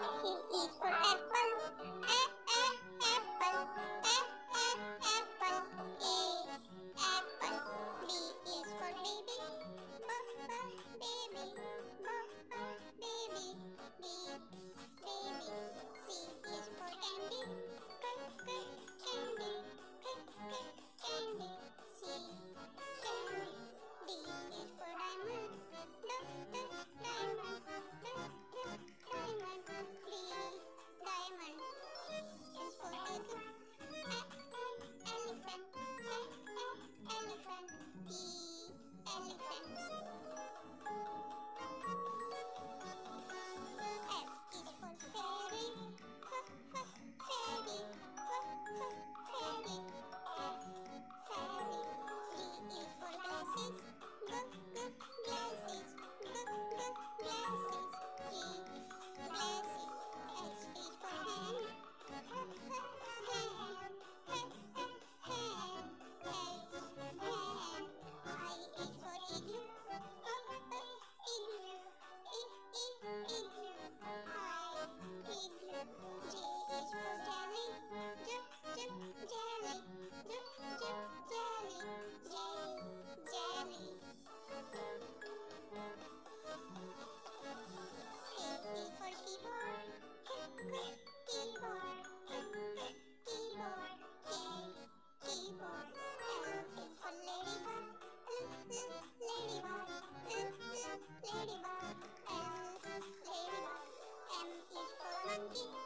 E is for apple. A, A, apple. A, A, apple. A, apple. B is for baby. B, B, baby. B, B, baby. B, baby. C is for candy. C, C, candy. C, C, candy. C, candy. D is for diamond. D, D, diamond. Ladybug, L, ladybug. M is for monkey.